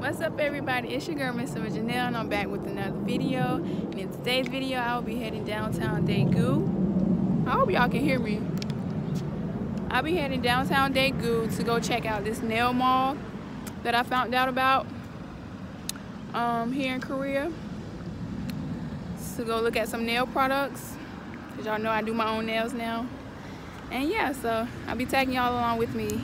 What's up, everybody? It's your girl Miss Quanell, and I'm back with another video. And in today's video, I will be heading downtown Daegu. I hope y'all can hear me. I'll be heading downtown Daegu to go check out this nail mall that I found out about here in Korea. To go look at some nail products, because y'all know I do my own nails now. And yeah, so I'll be taking y'all along with me.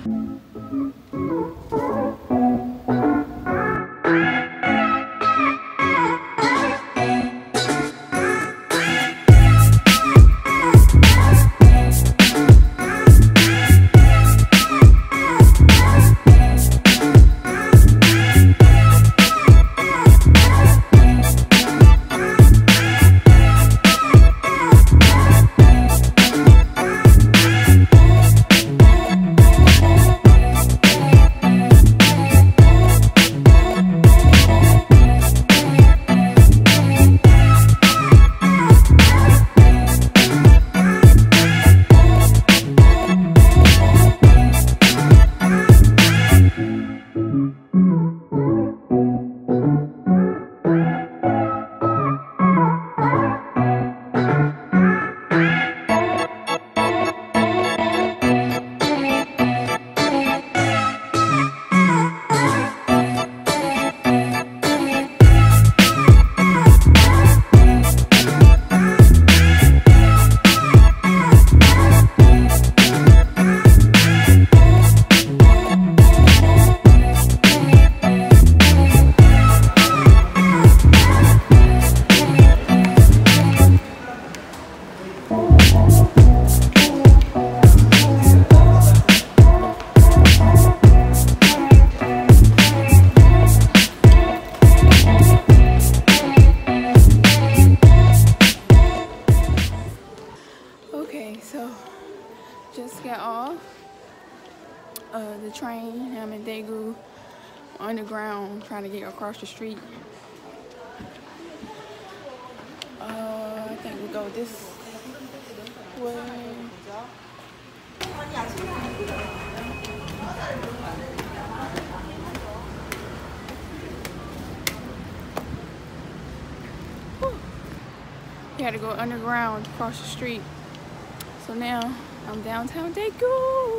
The train. I'm in Daegu underground, trying to get across the street. I think we go this way. Whew. We had to go underground across the street. So now I'm downtown Daegu.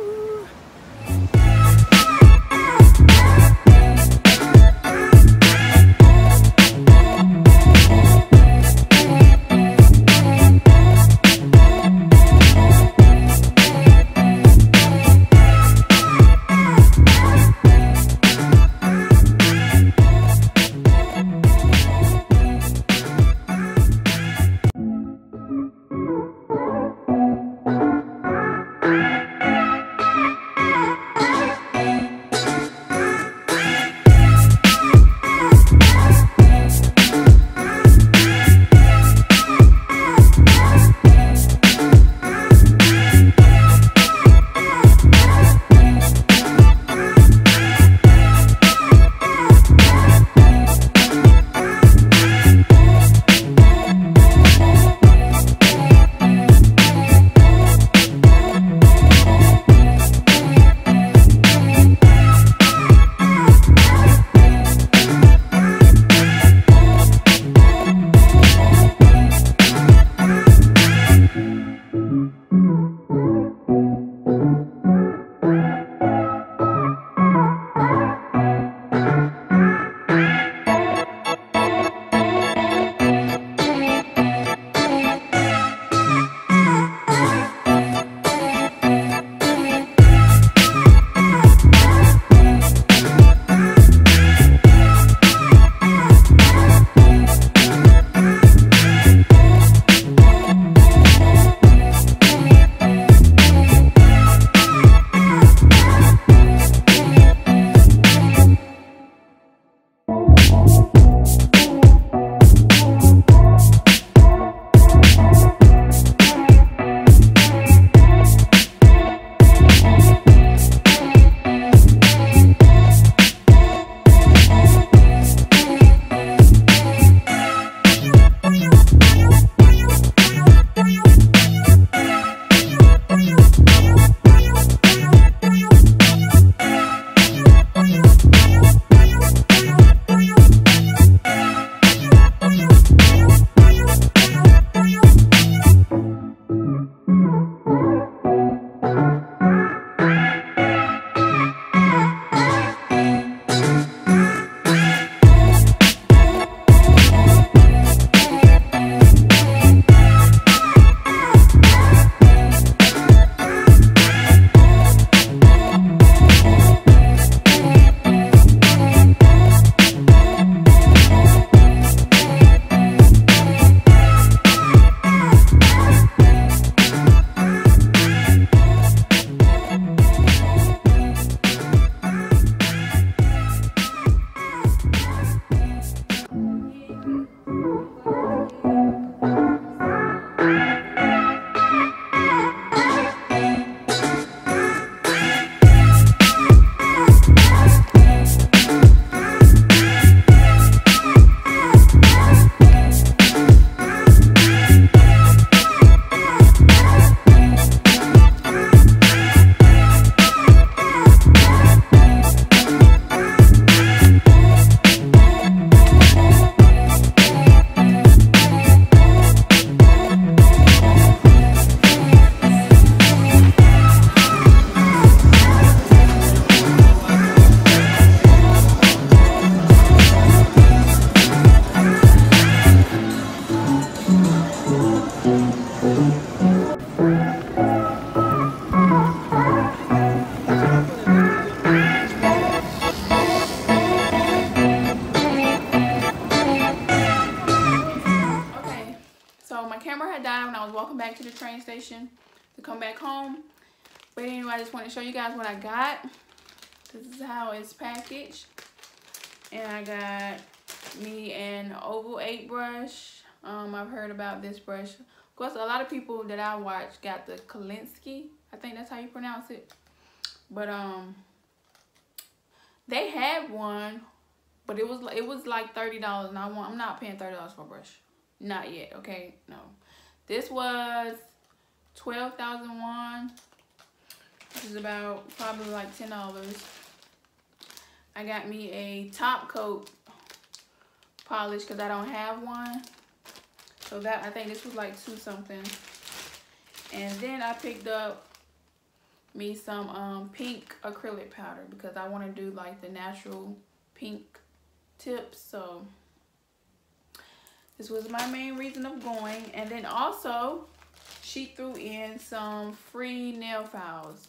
home. But anyway, I just want to show you guys what I got. This is how it's packaged. And I got me an oval 8 brush. I've heard about this brush. Of course, a lot of people that I watch got the Kalinsky. I think that's how you pronounce it. But they had one, but it was like $30, and I'm not paying $30 for a brush. Not yet, okay? No. This was 12,000 won, which is about probably like $10. I got me a top coat polish because I don't have one. So that, I think this was like 2 something. And then I picked up me some pink acrylic powder because I want to do like the natural pink tips. So this was my main reason of going. And then also she threw in some free nail files,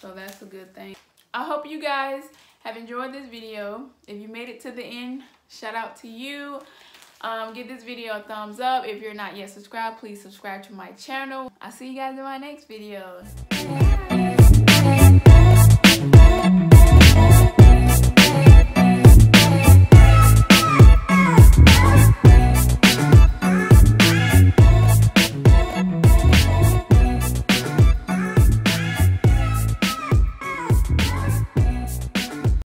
so that's a good thing. I hope you guys have enjoyed this video. If you made it to the end, shout out to you. Give this video a thumbs up. If you're not yet subscribed, please subscribe to my channel. I'll see you guys in my next video.